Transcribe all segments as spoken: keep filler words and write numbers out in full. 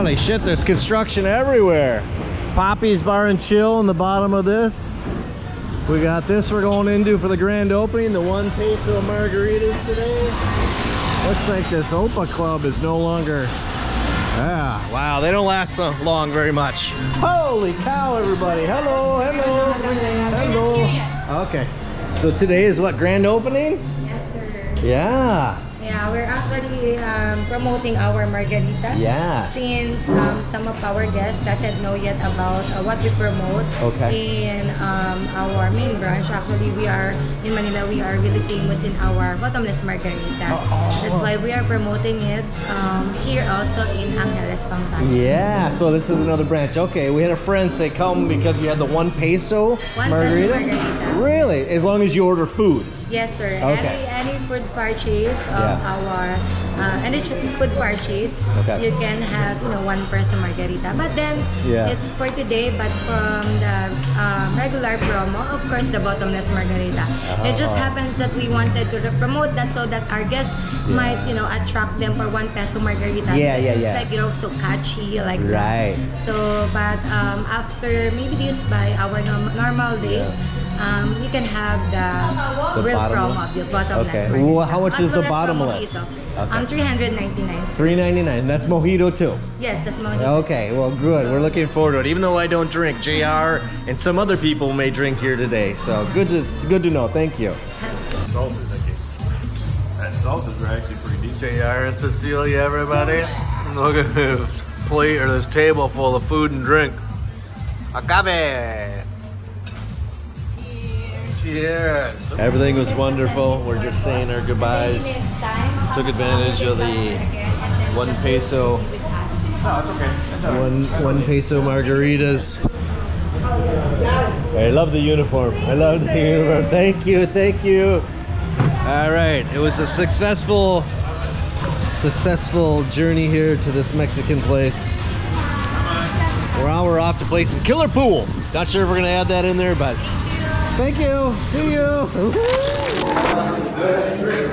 Holy shit, there's construction everywhere. Poppy's Bar and Chill in the bottom of this. We got this we're going into for the grand opening, the one peso margaritas today. Looks like this Opa Club is no longer, ah, wow, they don't last so long very much. Holy cow, everybody. Hello, hello, hello. Okay, so today is what, grand opening? Yes, sir. Yeah. Yeah, we're actually um, promoting our margarita. Yeah. Since um, some of our guests doesn't know yet about uh, what we promote. Okay. In um, our main branch, actually, we are in Manila. We are really famous in our bottomless margarita. Uh -oh. That's why we are promoting it um, here also in Angeles, Pampanga. Yeah. So this is another branch. Okay. We had a friend say come because you had the one peso one margarita. Peso margarita. Really? As long as you order food. Yes, sir. Okay. Any, any food purchase of yeah. our uh, any food purchase, okay. you can have you know one person margarita. But then yeah. it's for today. But from the um, regular promo, of course, the bottomless margarita. Uh-huh. It just happens that we wanted to promote that so that our guests yeah. might you know attract them for one peso margarita. Yeah, yeah, it's yeah. like you know so catchy like right. that. So, but um, after maybe this by our normal days. Yeah. Um, you can have the, the real promo of your bottomless. Okay. Well, how much is the bottomless? Okay. Um, three ninety-nine. three ninety-nine. That's mojito too. Yes, that's mojito. Okay. Well, good. We're looking forward to it. Even though I don't drink, J R and some other people may drink here today. So good to good to know. Thank you. That salt is actually pretty deep. J R and Cecilia, everybody, look at this plate or this table full of food and drink. Agave. Yeah. Everything was wonderful. We're just saying our goodbyes. Took advantage of the one peso, one one peso margaritas. I love the uniform. I love the uniform. Thank you, thank you. All right, it was a successful, successful journey here to this Mexican place. Now we're off to play some killer pool. Not sure if we're gonna add that in there, but. Thank you. See you.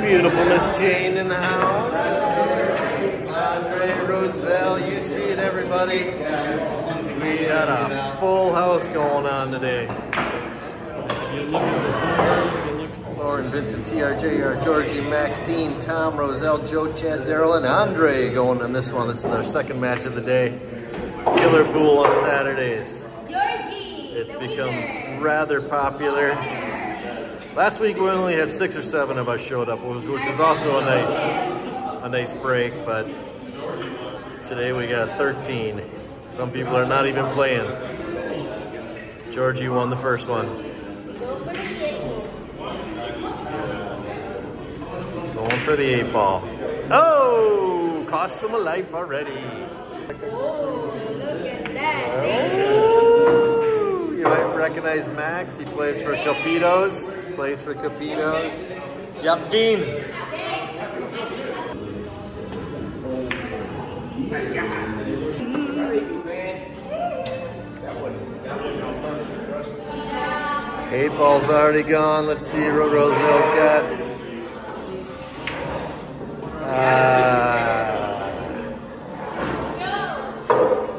Beautiful Miss Jane in the house. Andre, Roselle, you see it, everybody. We got a full house going on today. Lauren, Vincent, T R J R, Georgie, Max, Dean, Tom, Roselle, Joe, Chad, Daryl, and Andre going on this one. This is our second match of the day. Killer pool on Saturdays. It's become rather popular. Last week we only had six or seven of us showed up, which is also a nice, a nice break. But today we got thirteen. Some people are not even playing. Georgie won the first one. Going for the eight ball. Oh, cost him a life already. Oh, look at that! Thank you. You might recognize Max. He plays for Capito's. Plays for Capito's. Yep, Dean. Eight ball's already gone. Let's see what Roselle's got. Uh,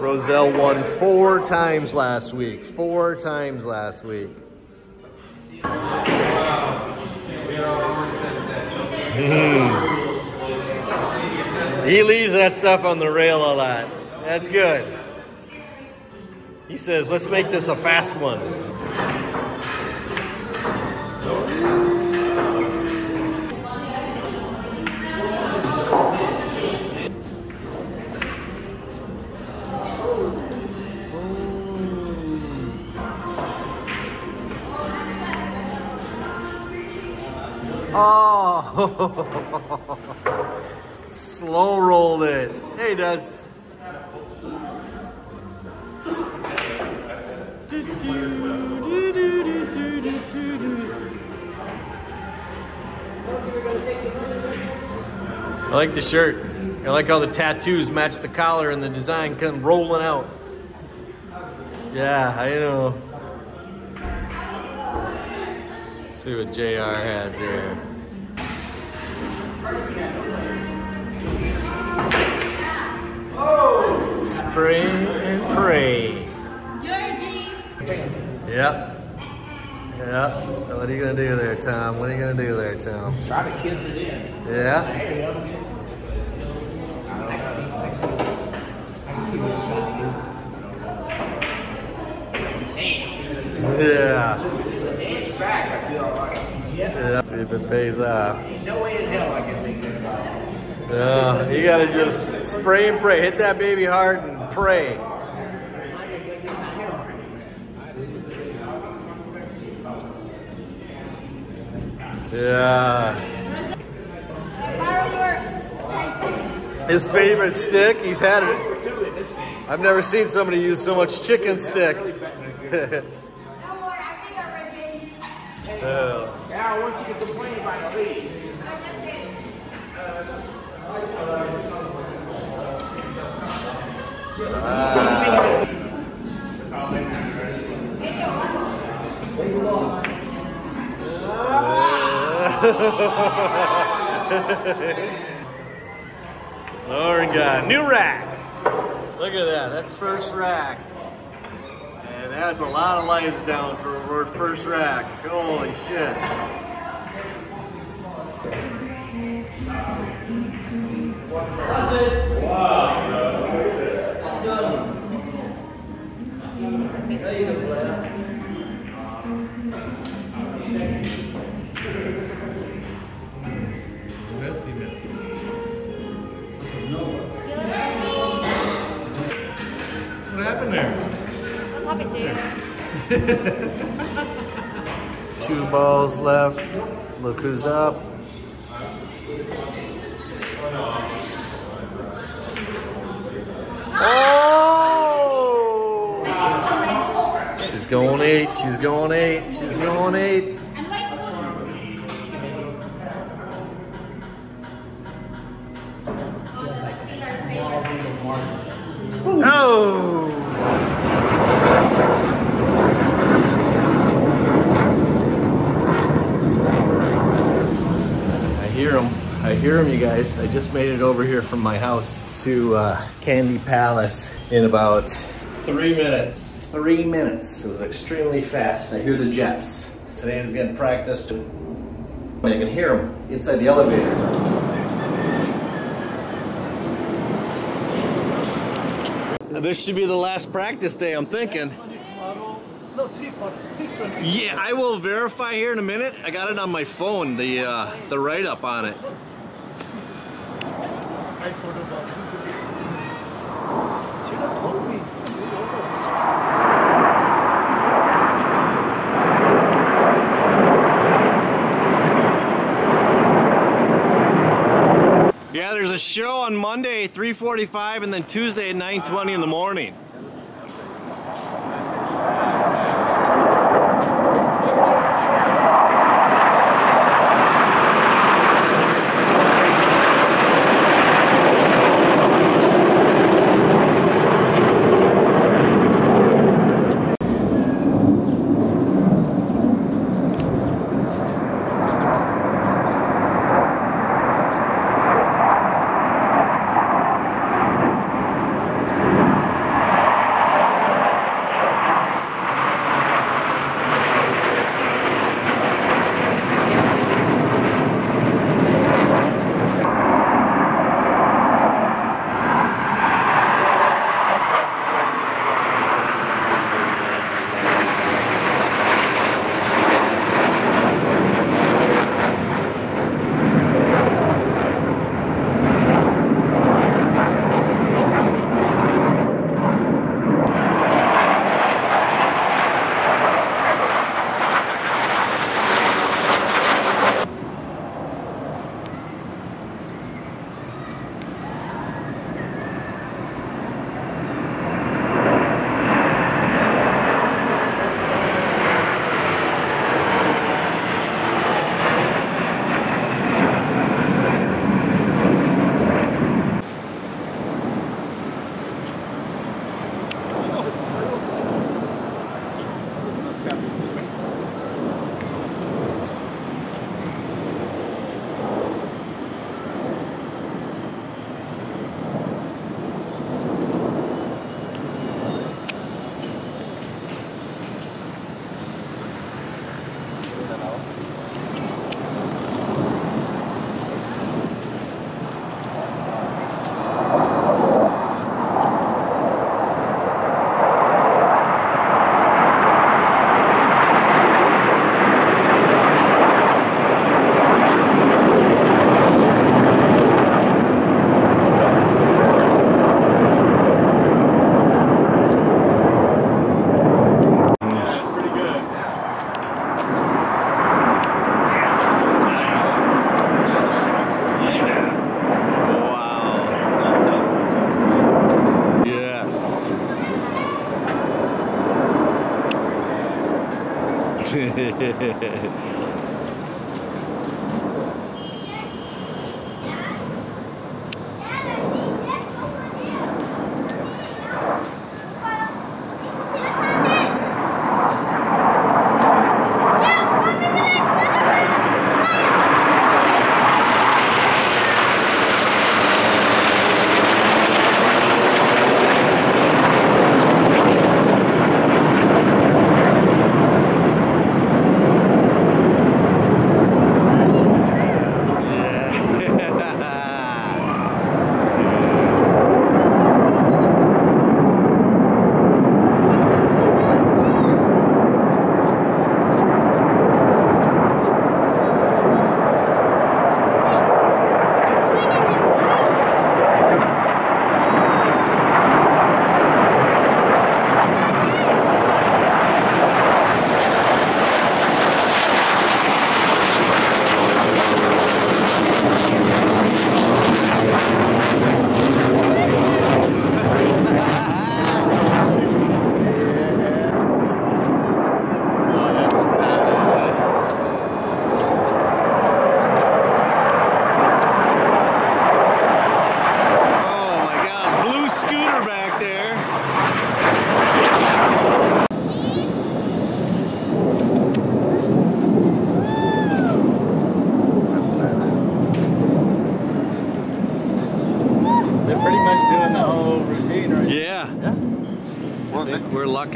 Roselle won four times last week. Four times last week. Mm. He leaves that stuff on the rail a lot. That's good. He says, let's make this a fast one. Oh, slow rolled it. Hey, does. I like the shirt. I like how the tattoos match the collar and the design come rolling out. Yeah, I know. Let's see what J R has here. pray and pray. Georgie! Yep. Yeah. What are you going to do there, Tom? What are you going to do there, Tom? Try to kiss it in. Yeah? There you go. I can see, I can see. I can see what it's trying to do. Damn. Yeah. Just an inch back, I feel alright. Yeah. Yeah. See if it pays off. Ain't no way to hell I can make this off. No. You got to just spray and pray. Hit that baby hard and pray. Yeah. His favorite stick, he's had it. I've never seen somebody use so much chicken stick. Now, once you get the plane by the lead. Lord God, new rack. Look at that. That's first rack, and that's a lot of lives down for our first rack. Holy shit! That's it. Wow. What happened there? What happened there? Two balls left. Look who's up. Oh! She's going eight. She's going eight. She's going eight. No! I hear them. I hear them, you guys. I just made it over here from my house to uh, Candy Palace in about three minutes. Three minutes. It was extremely fast. I hear the jets. Today is getting practiced. I can hear them inside the elevator. This should be the last practice day, I'm thinking. Yeah, I will verify here in a minute. I got it on my phone, the uh, the write-up on it. Yeah, there's a show on Monday, three forty-five, and then Tuesday at nine twenty in the morning.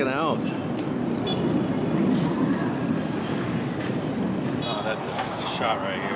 Out. Oh, that's a shot right here.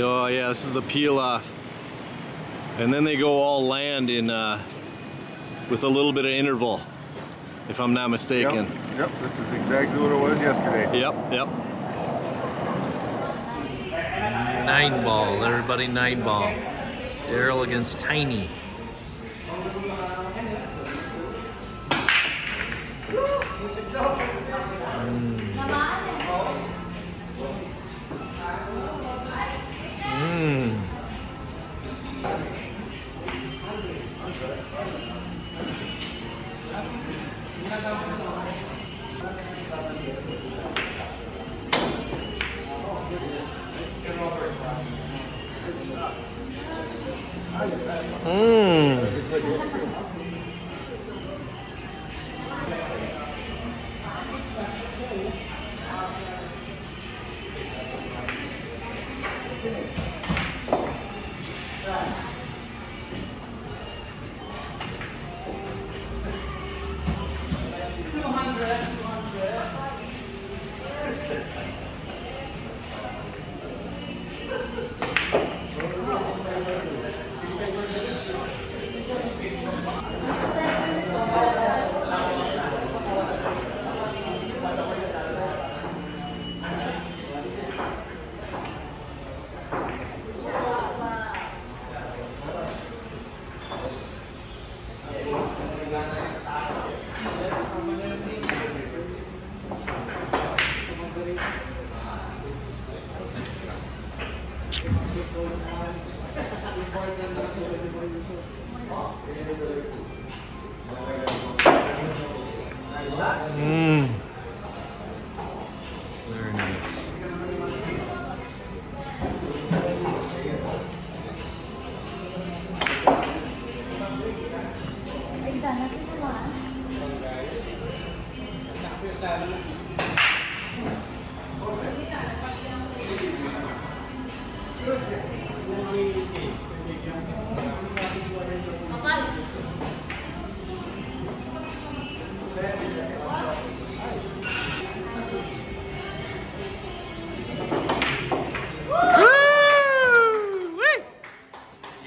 Oh yeah, this is the peel off. And then they go all land in uh, with a little bit of interval, if I'm not mistaken. Yep, yep, this is exactly what it was yesterday. Yep, yep. Nine ball, everybody nine ball. Daryl against Tiny. Mm. Very nice.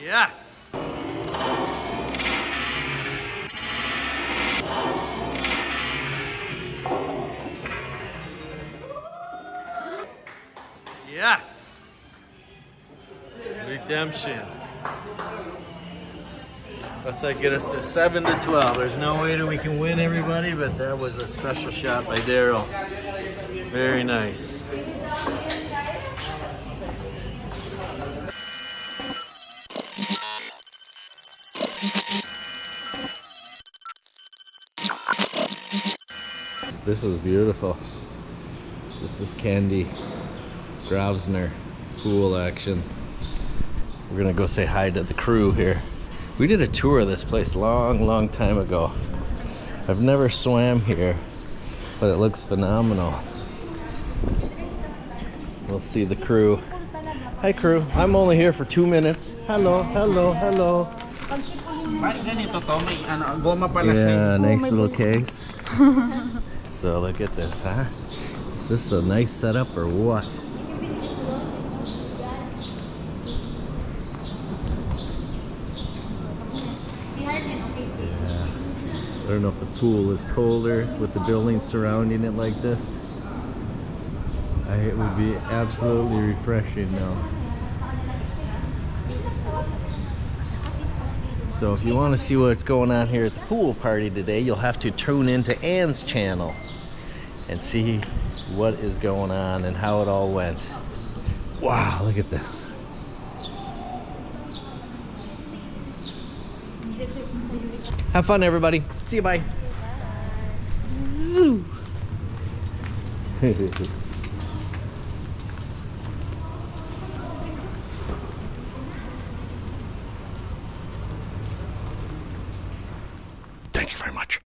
Yes! Redemption. That's how get us to seven to twelve. There's no way that we can win everybody, but that was a special shot by Daryl. Very nice. This is beautiful. This is Candy. Grausner pool action. We're gonna go say hi to the crew here. We did a tour of this place long long time ago. I've never swam here, but it looks phenomenal. We'll see the crew. Hi crew, I'm only here for two minutes. Hello, hello, hello. Yeah, nice little case. So look at this, huh? Is this a nice setup or what? I don't know if the pool is colder with the buildings surrounding it like this. I, it would be absolutely refreshing now. So if you want to see what's going on here at the pool party today, you'll have to tune into Anne's channel and see what is going on and how it all went. Wow, look at this. Have fun, everybody. See you, bye. Zoo.